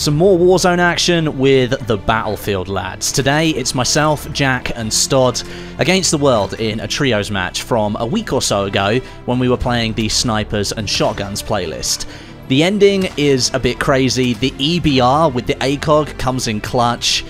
Some more Warzone action with the Battlefield lads. Today it's myself, Jack and Stodeh against the world in a trios match from a week or so ago when we were playing the Snipers and Shotguns playlist. The ending is a bit crazy. The EBR with the ACOG comes in clutch.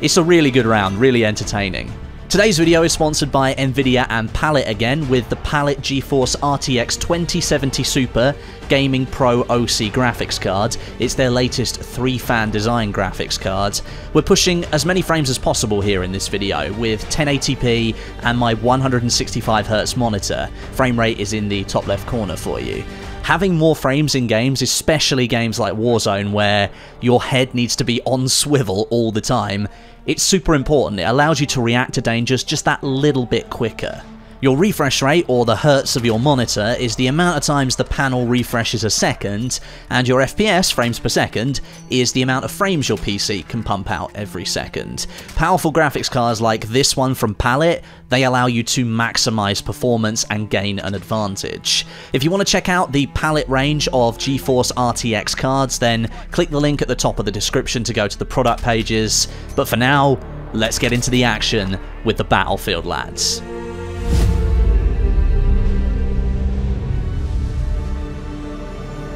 It's a really good round, really entertaining. Today's video is sponsored by Nvidia and Palit again, with the Palit GeForce RTX 2070 Super Gaming Pro OC graphics card. It's their latest 3-fan design graphics card. We're pushing as many frames as possible here in this video with 1080p and my 165Hz monitor. Frame rate is in the top left corner for you. Having more frames in games, especially games like Warzone where your head needs to be on swivel all the time, it's super important. It allows you to react to dangers just that little bit quicker. Your refresh rate, or the hertz of your monitor, is the amount of times the panel refreshes a second, and your FPS, frames per second, is the amount of frames your PC can pump out every second. Powerful graphics cards like this one from Palit, they allow you to maximize performance and gain an advantage. If you want to check out the Palit range of GeForce RTX cards, then click the link at the top of the description to go to the product pages. But for now, let's get into the action with the Battlefield lads.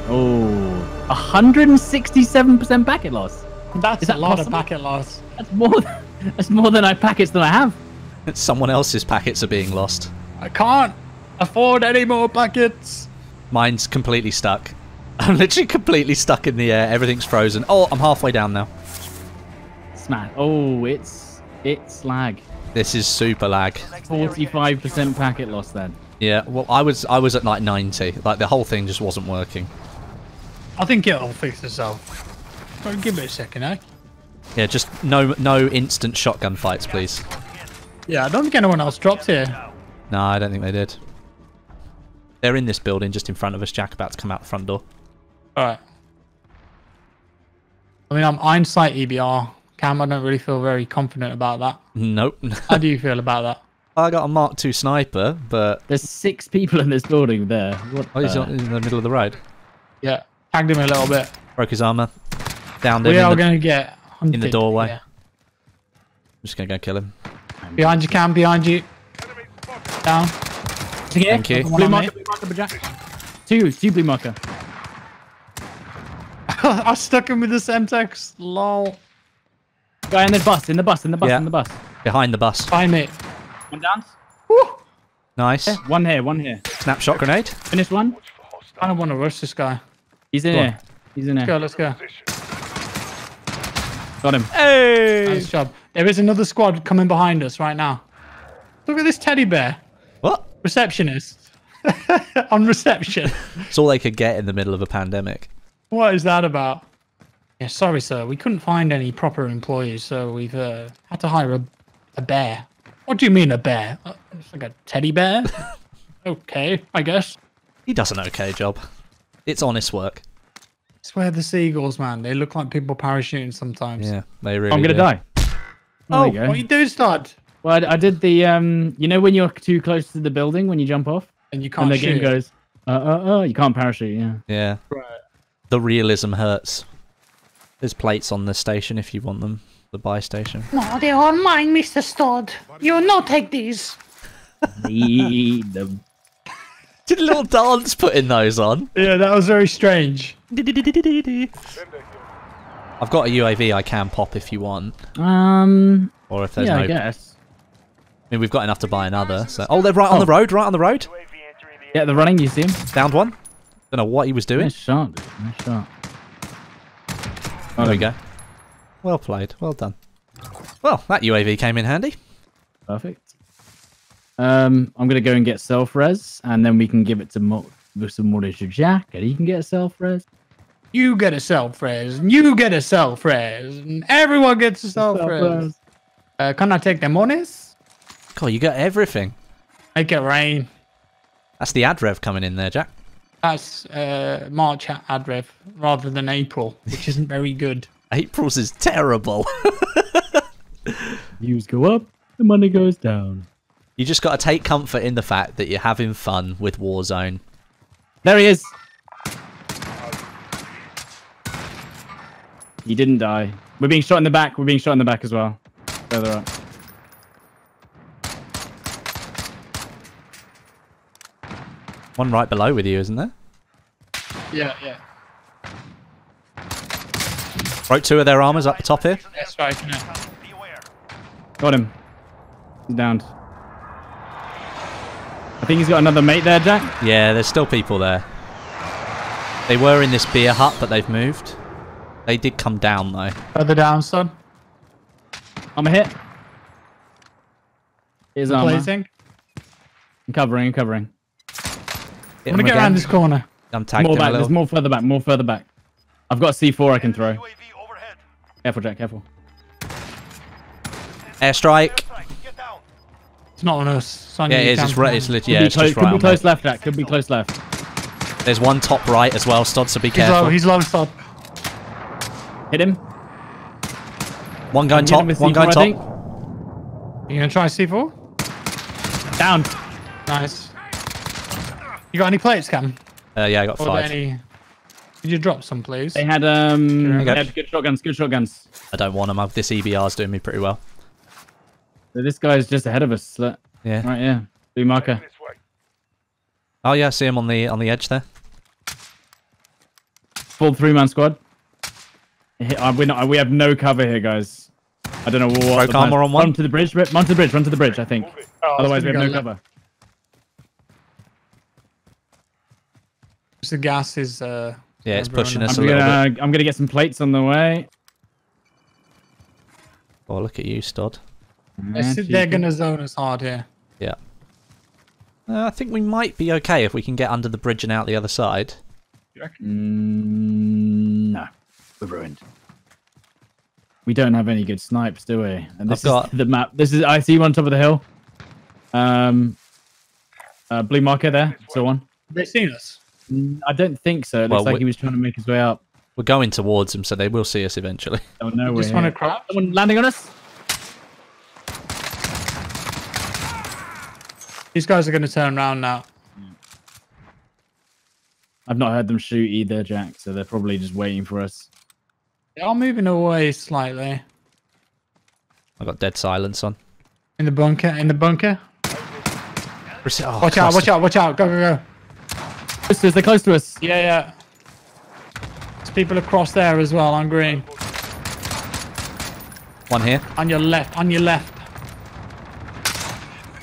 Oh, 167% packet loss. That's a lot of packet loss. That's more packets than I have. Someone else's packets are being lost. I can't afford any more packets. Mine's completely stuck. I'm literally completely stuck in the air. Everything's frozen. Oh, I'm halfway down now. Smack. Oh, it's lag. This is super lag. 45% packet loss then. Yeah. Well, I was at like 90. Like the whole thing just wasn't working. I think it'll fix itself. Well, give it a second, eh? Yeah, just no instant shotgun fights, please. Yeah, I don't think anyone else dropped here. No, I don't think they did. They're in this building, just in front of us. Jack, about to come out the front door. Alright. I mean, I'm hindsight EBR. Cam, I don't really feel very confident about that. Nope. How do you feel about that? I got a Mark II sniper, but... There's 6 people in this building there. What the... He's in the middle of the road. Yeah. Tagged him a little bit. Broke his armor. Downed him. We are going to get hunted in the doorway. Yeah. I'm just going to go kill him. Behind you, Cam. Behind you. Down. Thank you. Blue marker, blue marker, Jack. Two blue marker. I stuck him with the Semtex. Lol. Guy in the bus. Behind the bus. Behind me. One down. Woo. Nice. Yeah. One here. Snapshot grenade. Finish one. I don't want to rush this guy. He's in here. He's in here. Let's go. Got him. Hey! Nice job. There is another squad coming behind us right now. Look at this teddy bear. What? Receptionist. On reception. It's all they could get in the middle of a pandemic. What is that about? Yeah, sorry, sir. We couldn't find any proper employees, so we've had to hire a bear. What do you mean a bear? It's like a teddy bear? Okay, I guess. He does an okay job. It's honest work. I swear the seagulls, man. They look like people parachuting sometimes. Yeah, they really I'm going to die. Oh, what are you doing, Stodeh? Well, I did the, you know when you're too close to the building when you jump off? And you can't shoot. And the game goes, you can't parachute, yeah. Yeah. Right. The realism hurts. There's plates on the station if you want them. The buy station. No, they are mine, Mr. Stodeh. You no take these. Need them. Did a little dance putting those on? Yeah, that was very strange. I've got a UAV I can pop if you want. Or if there's no... I guess. I mean, we've got enough to buy another. So... Oh, they're right on the road, right on the road. Yeah, they're running, you see him. Downed one. Don't know what he was doing. Nice shot, dude. Nice shot. Oh, there we go. Well played. Well done. Well, that UAV came in handy. Perfect. I'm going to go and get self-res, and then we can give it to some more to Jack, and he can get a self-res. You get a self-res, and you get a self-res, and everyone gets a self-res. Can I take the monies? Cool, you got everything. Make it rain. That's the AdRev coming in there, Jack. That's March AdRev, rather than April, which isn't very good. April's is terrible. Views go up, the money goes down. You just got to take comfort in the fact that you're having fun with Warzone. There he is. He didn't die. We're being shot in the back. We're being shot in the back as well. Further up. One right below with you, isn't there? Yeah, yeah. Broke two of their armors up the top here. That's right. Got him. He's downed. I think he's got another mate there, Jack. Yeah, there's still people there. They were in this beer hut, but they've moved. They did come down, though. Further down, son. I'm a hit. Here's armor. Placing. I'm covering, I'm covering. Hit I'm going to get around this corner. I'm tagged more back, there's more further back, more further back. I've got a C4 I can throw. Careful, Jack, careful. Airstrike. It's not on us. Son, yeah, it is. It's legit. Yeah, it's just right. Could be close left, Jack. Could be close left. There's one top right as well, Stod, so be careful. He's low, Stod. Hit him. One going top, one going top. Are you going to try C4? Down. Nice. You got any plates, Cam? Yeah, I got five. Could you drop some, please? They had good shotguns, good shotguns. I don't want them. This EBR's doing me pretty well. So this guy's just ahead of us. Look. Yeah. Right, yeah. Blue marker. Oh yeah, I see him on the edge there. Full three-man squad. We're not, we have no cover here, guys. I don't know what. Run to the bridge. Run to the bridge. Run to the bridge. I think. Oh, otherwise, we have no cover. The gas is. Yeah, it's pushing us a little bit. I'm gonna get some plates on the way. Oh, look at you, Stod. They're gonna zone us hard here. Yeah. I think we might be okay if we can get under the bridge and out the other side. You reckon? No. We're ruined. We don't have any good snipes, do we? And this is the map. This is. I see one on top of the hill. Blue marker there. So on. They seen us. I don't think so. It looks like he was trying to make his way up. We're going towards him, so they will see us eventually. Oh no, we just want to crouch. Someone landing on us. These guys are going to turn around now. I've not heard them shoot either, Jack, so they're probably just waiting for us. They are moving away slightly. I got dead silence on. In the bunker, in the bunker. Oh, watch out, watch out, watch out. Go, go, go. They're close to us. Yeah, yeah. There's people across there as well, on green. One here. On your left, on your left.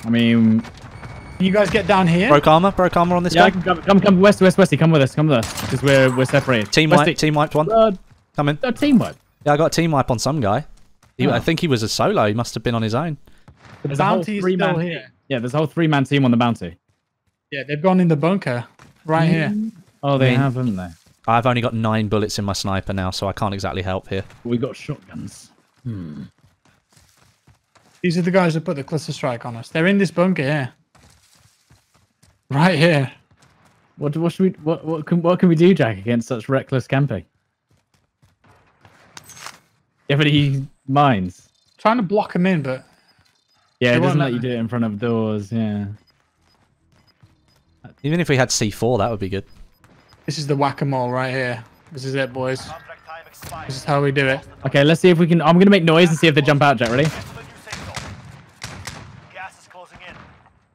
I mean... You guys get down here. Broke armor on this guy. Come, Westie, come with us, because we're separated. Team wipe, one. Come in. Team wipe. Yeah, I got a team wipe on some guy. He, I think he was a solo. He must have been on his own. The bounty's still here. Yeah, there's a whole three-man team on the bounty. Yeah, they've gone in the bunker, right here. Oh, they have, haven't they? I've only got 9 bullets in my sniper now, so I can't exactly help here. We got shotguns. Hmm. These are the guys that put the cluster strike on us. They're in this bunker here. Right here. What should we what can we do, Jack, against such reckless camping? You have any mines? Trying to block them in, but yeah, it doesn't let you do it in front of doors. Yeah. Even if we had C4, that would be good. This is the whack-a-mole right here. This is it, boys. This is how we do it. Okay, let's see if we can. I'm gonna make noise and see if they jump out, Jack. Ready? Gas is closing in.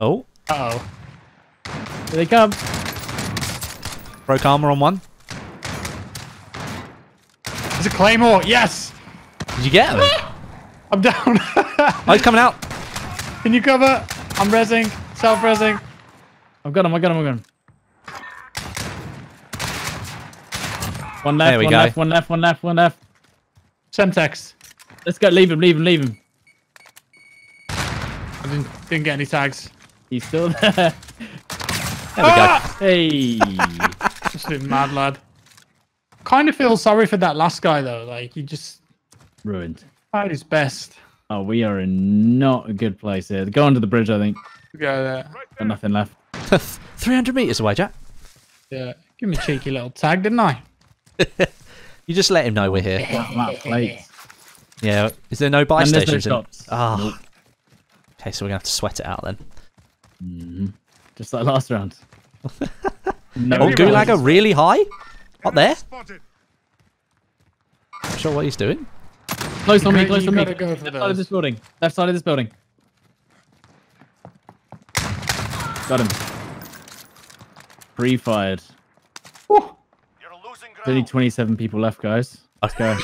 Oh. Uh oh. Here they come. Broke armor on one. There's a Claymore. Yes. Did you get him? I'm down. Oh, he's coming out. Can you cover? I'm rezzing. Self-rezzing. I've got him. One left. There we go. One left. Semtex. Let's go. Leave him. Leave him. I didn't get any tags. He's still there. There we go. Hey. Just a mad lad. Kind of feel sorry for that last guy though. Like he just ruined. Tried his best. Oh, we are in not a good place here. Go onto the bridge, I think. Go there. Got nothing left. 300 meters away, Jack. Yeah. Give me a cheeky little tag, didn't I? You just let him know we're here. Yeah. Is there no buy stations? No shops. Oh. Okay, so we're gonna have to sweat it out then. Mm-hmm. Just like last round. No, Gulag are really high? Up there? I'm sure what he's doing. Close on me, close on me. Go for left side of this building. Left side of this building. Got him. Pre-fired. There's only 27 people left, guys. Let's go.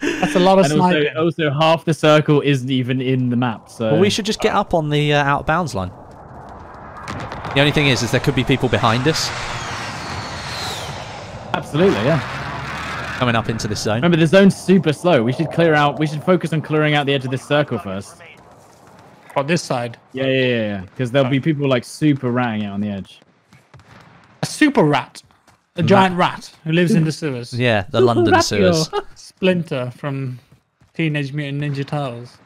That's a lot of sniping. Also, half the circle isn't even in the map. So. Well, we should just get up on the out of bounds line. The only thing is there could be people behind us. Absolutely, yeah. Coming up into this zone. Remember, the zone's super slow. We should clear out. We should focus on clearing out the edge of this circle first. On this side? Yeah. Because there'll be people like super ratting out on the edge. A super rat? A giant rat who lives in the sewers. Yeah, the super London sewers. Splinter from Teenage Mutant Ninja Turtles.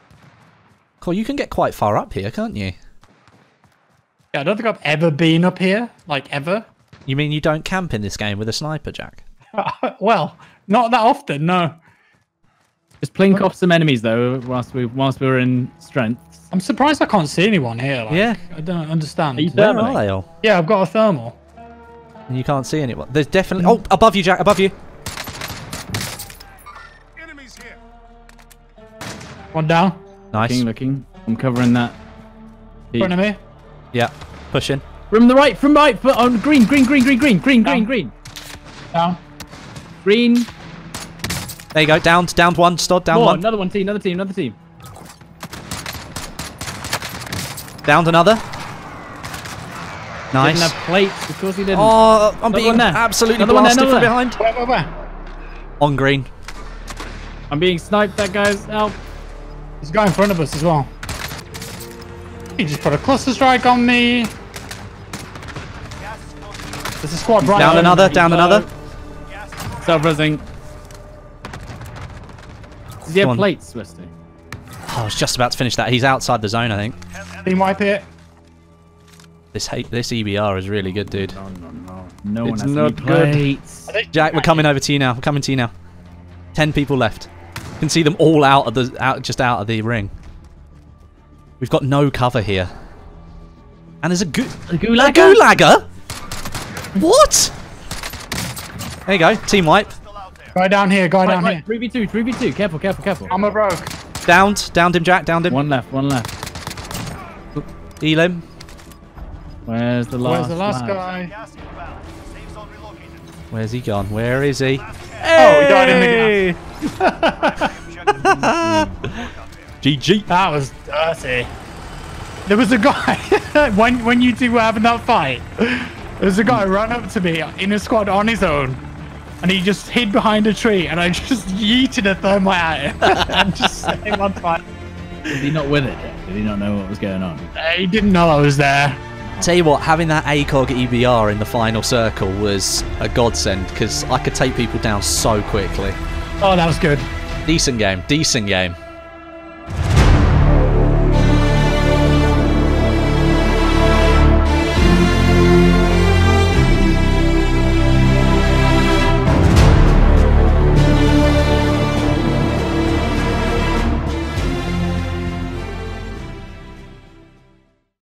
Cool, you can get quite far up here, can't you? Yeah, I don't think I've ever been up here. Like, ever. You mean you don't camp in this game with a sniper, Jack? Well, not that often, no. Just plink off some enemies, though, whilst we were in strength. I'm surprised I can't see anyone here. Like, yeah. I don't understand. Where are they all? Yeah, I've got a thermal. And you can't see anyone. There's definitely... Oh, above you, Jack, above you. Enemies here. One down. Nice. Looking. I'm covering that. In front of me? Yeah. Pushing. From the right, foot on green, green. Down. Green. There you go, downed one, Stod, down one. Another one, another team. Downed another. Nice. Didn't have plates, of course he didn't. Oh, I'm being absolutely blasted from behind. Where? On green. I'm being sniped, that guy's out. There's a guy in front of us as well. He just put a cluster strike on me. There's a squad right down another, down another. Self-resing. Does he have plates, Westie? Oh, I was just about to finish that. He's outside the zone, I think. Team wipe it. This EBR is really good, dude. No one has any plates. Jack, we're coming over to you now. 10 people left. You can see them all out of the just out of the ring. We've got no cover here. And there's a gulagger. What? There you go. Team wipe. Guy down here. Guy down here. 3v2. 3v2. Careful. I'm a rogue. Downed him, Jack. Downed him. One left. Heal him. Where's the last guy? Where's he gone? Where is he? Hey! Oh, he died in the gas. GG. That was dirty. There was a guy, when you two were having that fight, there was a guy who ran up to me in a squad on his own, and he just hid behind a tree, and I just yeeted a thermite at him. And just set him on fire. Was he not with it? Did he not know what was going on? He didn't know I was there. Tell you what, having that ACOG EBR in the final circle was a godsend because I could take people down so quickly. Oh, that was good. Decent game.